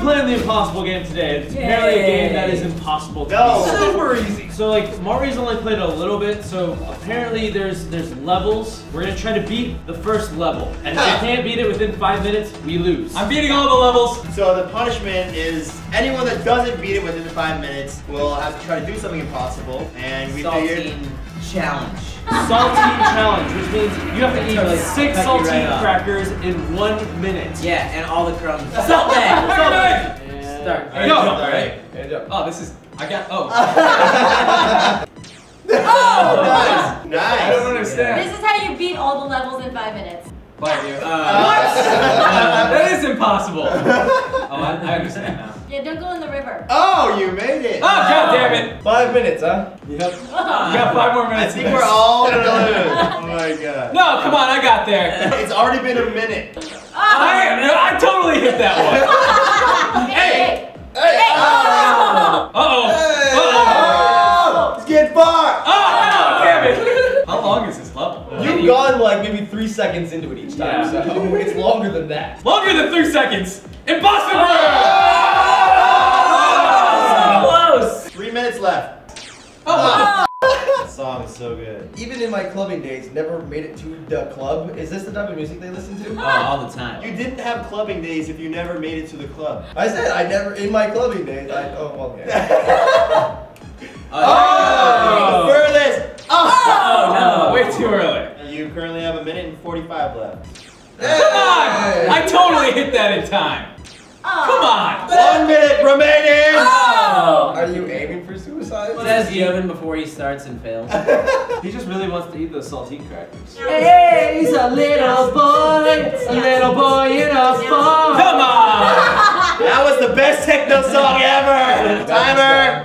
playing the Impossible Game today. It's barely a game that is impossible to play. No, super easy. So like Mario's only played a little bit, so apparently there's levels. We're gonna try to beat the first level, and if we can't beat it within 5 minutes, we lose. I'm beating all the levels. So the punishment is anyone that doesn't beat it within 5 minutes will have to try to do something impossible. And we figured challenge. Saltine challenge, which means you have to eat like 6 saltine crackers in 1 minute. Yeah, and all the crumbs. Salt bag! Salt bag! Start. Go! Alright. Oh, this is. I got. Oh. Oh! Nice! Nice! I don't understand. This is how you beat all the levels in 5 minutes. But you. That is impossible. Oh, I understand now. Yeah, don't go in the river. Oh, you made it! Oh, god damn it! 5 minutes, huh? Yep. We got 5 more minutes. I think we're all gonna lose. Oh my god. No, come on, I got there. It's already been a minute. Oh. I totally hit that one. Hey! Hey! Hey! Uh-oh! Uh-oh! It's getting far! Oh, damn it! How long is this level? You've gone like maybe 3 seconds into it each time, so it's longer than that. Longer than 3 seconds! Impossible! Close! 3 minutes left. Oh! That song is so good. Even in my clubbing days, never made it to the club. Is this the type of music they listen to? Oh, all the time. You didn't have clubbing days if you never made it to the club. I said I never, in my clubbing days, oh, well, yeah. Oh! Furthest! Oh! No, way too early. You currently have 1 minute and 45 left. Come on! I totally hit that in time. Oh. Come on! 1 minute remaining! Oh. Are you aiming for suicide? Says Joven before he starts and fails. He just really wants to eat those saltine crackers. Hey, he's a little boy in a farm. Come on! That was the best techno song ever! Timer!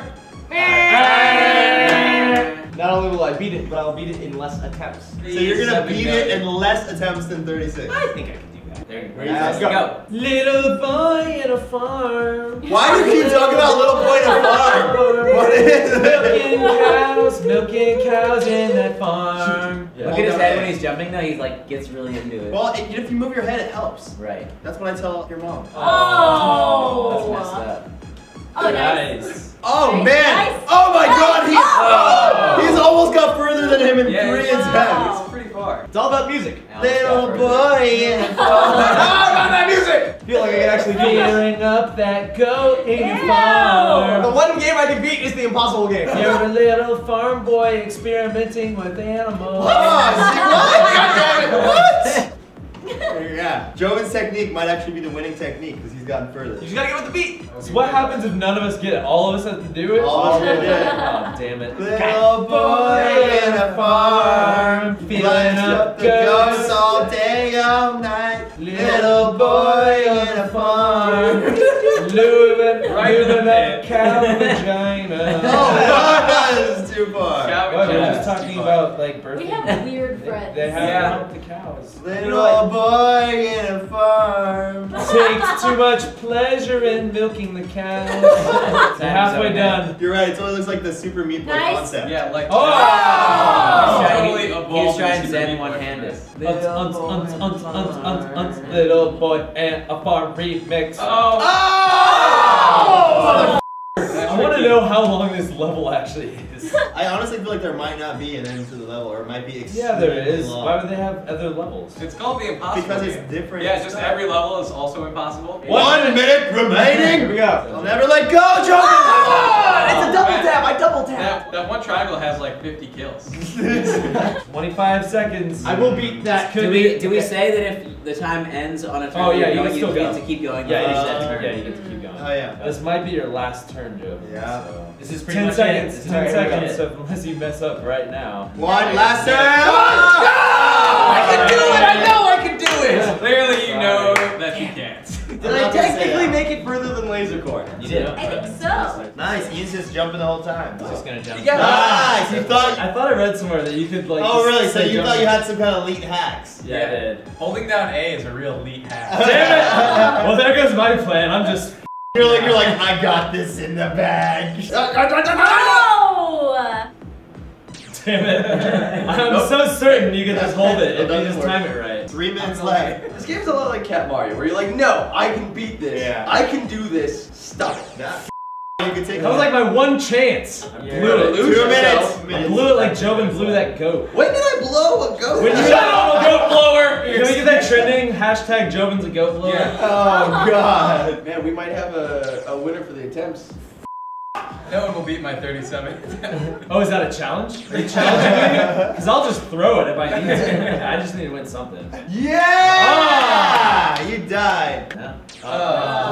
Not only will I beat it, but I'll beat it in less attempts. So you're gonna beat it in less attempts than 36. I think I can. There you go. Let's go. Little boy in a farm. Why do you keep talking about little boy in a farm? What is it? Milking cows in that farm. Yeah. Look at his head when he's jumping though, he like gets really into it. Well, if you move your head, it helps. Right. That's what I tell your mom. Oh. That's messed up. Oh, nice. Oh, man. Nice. Oh, my God. He's almost got further than him in 3 attempts. It's all about music. Little boy. All about that music. I feel like I can actually do it. Feeling up that goat in your farm. The one game I can beat is the impossible game. You're a little farm boy experimenting with animals. What? Yeah. Joven's technique might actually be the winning technique because he's gotten further. You just gotta get with the beat. So what happens if none of us get it? All of us have to do it? All of us have to do it. Oh, damn it. Little boy in a farm. Feeling up the ghosts all day, all night. Little boy in a farm. Moving that cow vagina. Oh, God, this is too far. We're just talking about like birth. We have weird friends. They have the cows. Little boy in a farm. Takes too much pleasure in milking the cows. It's halfway done. You're right, it totally looks like the Super Meat Boy concept. Yeah, like he's trying to zen one-handed. Little boy and a farm remix. Oh! I want to know how long this level actually is. I honestly feel like there might not be an end to the level, or it might be extremely long. Yeah, there is. Why would they have other levels? It's called the impossible game. It's different. Yeah, just every level is also impossible. 1 minute remaining! Here we go. I'll never let go, Joven! Oh, it's a double tap! I double tap! That one triangle has like 50 kills. 25 seconds. I will beat that. Do we say that if the time ends on a turn, you get to keep going? Yeah, you get to keep going. Oh, yeah. This might be your last turn, Joe. Yeah. So. This is pretty much 10 seconds. 10 seconds, so unless you mess up right now. One last turn! Oh, I can do it! I know I can do it! Yeah. Clearly, you know that you can't. Did I technically make it further than lasercorn? You did. I think so. Nice. He's just jumping the whole time. He's just gonna jump. Nice. You thought? I thought I read somewhere that you could like. Oh really? So you thought you had some kind of elite hacks? Yeah, I did. Holding down A is a real elite hack. Damn it! Well, there goes my plan. I'm just. You're like I got this in the bag. No! Damn it. I'm so certain you can just hold it if you just time it right. 3 minutes left. This game's a lot like Cat Mario, where you're like, no, I can beat this. Yeah. I can do this. Stop it. That was like my one chance. I blew it. 2 minutes. I blew it like Joven blew that goat. When did I blow a goat? When you got a goat blower. You know you get that trending hashtag Joven's a goat blower? Yeah. Oh god. Man, we might have a winner for the attempts. No one will beat my 37. Oh, is that a challenge? Are you challenging me? Because I'll just throw it if I need to. I just need to win something. Yeah! Oh! You died. Yeah.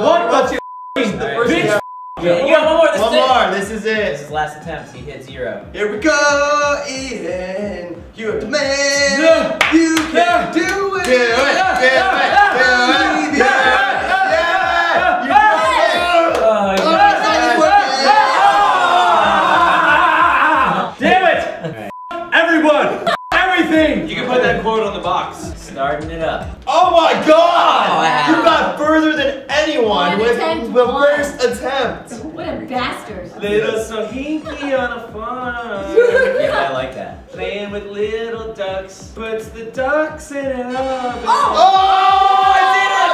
What? Bitch! Yeah, you got one more. This is it. This is last attempt. He hit zero. Here we go, Ian. You have the man. No. You can do it. Do it. Do it. Do it. Starting it up. Oh my god! Oh, wow. You got further than anyone with the first attempt. What a bastard. Little Sohinki on a farm. Yeah, I like that. Playing with little ducks. Puts the ducks in an oven. Oh! I did it!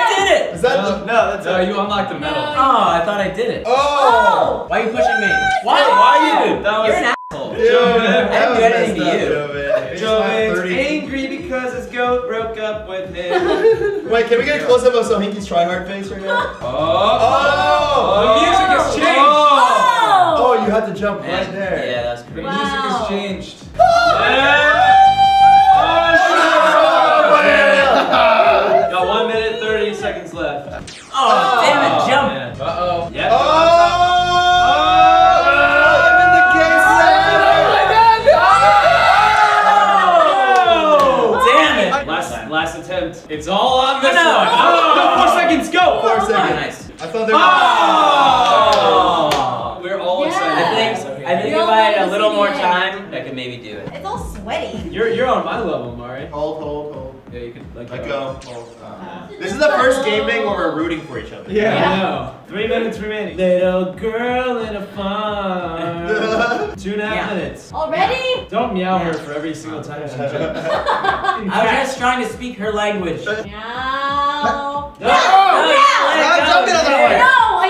I did it! Is that the... No, that's it. You unlocked the medal. No. Oh, I thought I did it. Oh! Why are you pushing me? Why? No. Why are you? That was... You're an asshole. Joven, I didn't do anything to you. Joven's angry because his goat broke up with him. Wait, can we get a close-up of Sohinki's tryhard face right now? Oh! Oh! The music has changed! Oh! Oh, you had to jump right there. Yeah, that's crazy. Wow. The music has changed. Oh! Yeah. Got 1 minute, 30 seconds left. Oh, damn it, jump! Uh-oh. Yeah. Oh! It's all on this one. Oh, 4 seconds, go! 4 seconds. Nice. I thought they were. Oh! We're all excited. I think if I had a little more time, I could maybe do it. It's all sweaty. You're on my level, Mari. Hold. Yeah, you could like go. This is the first Game Bang where we're rooting for each other. Yeah. I know. 3 minutes remaining. Little girl in a farm. 2.5 minutes. Already? Don't meow her for every single time she jumps. I was just trying to speak her language. Meow. No, I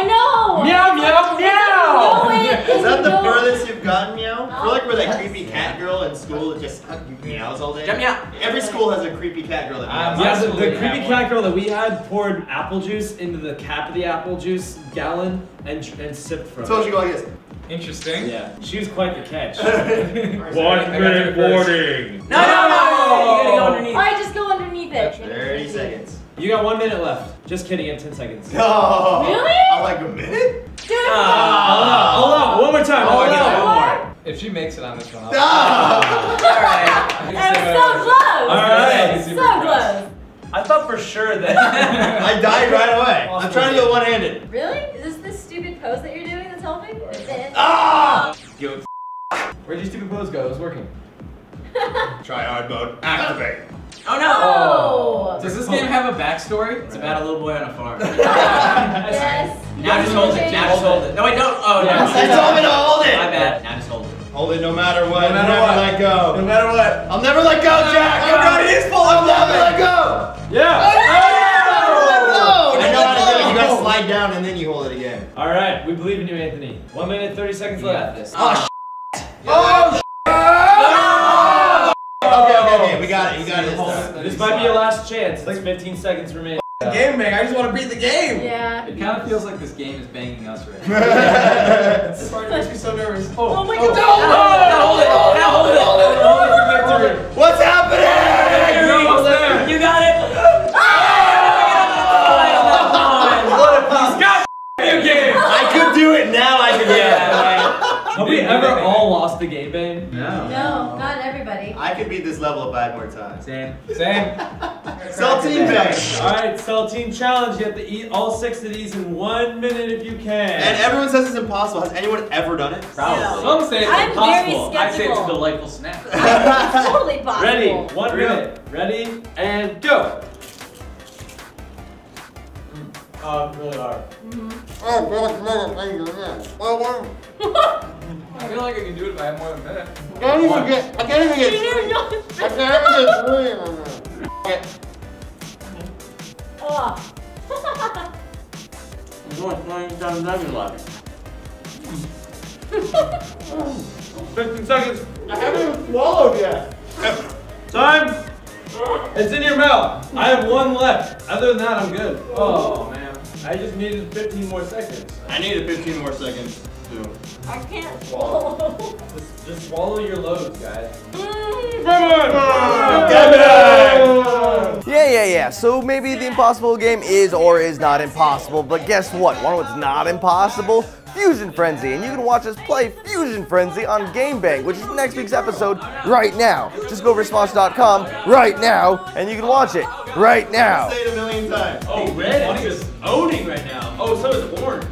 know. Meow, meow, meow. Is that the furthest you've gotten, meow? I feel like we're that creepy cat girl in school that just meows all day. Jump meow. Every school has a creepy cat girl that meows. Yeah, the creepy cat girl that we had poured apple juice into the cap of the apple juice gallon and sipped from it. So she go like this. Interesting. Yeah. She was quite the catch. 1 minute warning. No! You gotta go underneath. All right, just go underneath it. 30 seconds. You got 1 minute left. Just kidding, you have 10 seconds. No! Really? I like a minute? Dude! Hold on, one more time. One more. If she makes it on this one, I'll. Alright. That was so close! Alright. So close. I thought for sure that. I died right away. I'm trying to go one handed. Really? Is this the stupid pose that you're doing that's helping? Ah! Yo, where'd your stupid pose go? It was working. Try hard mode. Activate. Oh no! Oh. Does this game have a backstory? It's about a little boy on a farm. Yes. Now just hold it. Now just hold it. No, I don't. Oh, no. I told me to hold it. My bad. Now just hold it. Hold it no matter what. Let go. No matter what. I'll never let go, Jack. I'm not useful. I'll never let go. Yeah. Oh, yeah. I know how to do it. You gotta slide down and then you hold it again. All right. We believe in you, Anthony. 1 minute, 30 seconds left. Oh. Oh. Okay. We got it. You got it. This might be your last chance. Like 15 seconds remaining. Game Bang, I just want to beat the game! Yeah. It kind of feels like this game is banging us right now. This part makes me so nervous. Oh my god! Now hold it! Now hold it! Hold it for victory! What's happening? You're almost there! You got it! He's got you game! I could do it now, I could do it! Have we ever all lost the Game Bang? No. No, not everybody. I could beat this level 5 more times. Same. Saltine bang! Alright, saltine challenge. You have to eat all 6 of these in 1 minute if you can. And everyone says it's impossible. Has anyone ever done it? Probably. Some say it's impossible. I say it's a delightful snack. It's totally possible. Ready, 1 minute. Ready, and go! Really hard. Mm-hmm. I feel like I can do it if I have more than a minute. I can't even get three. I can't even get three. Oh. I'm going 9 times 11 like. 15 seconds. I haven't even swallowed yet. Time. It's in your mouth. I have 1 left. Other than that, I'm good. Oh man. I just needed 15 more seconds. I needed 15 more seconds too. I can't swallow. Just swallow your loads, guys. Yeah. So maybe the impossible game is or is not impossible, but guess what? One of what's not impossible? Fusion Frenzy, and you can watch us play Fusion Frenzy on Game Bang, which is next week's episode right now. Just go over to smosh.com right now, and you can watch it right now. Say it a million times. Oh, red is just owning right now. Oh, so is orange.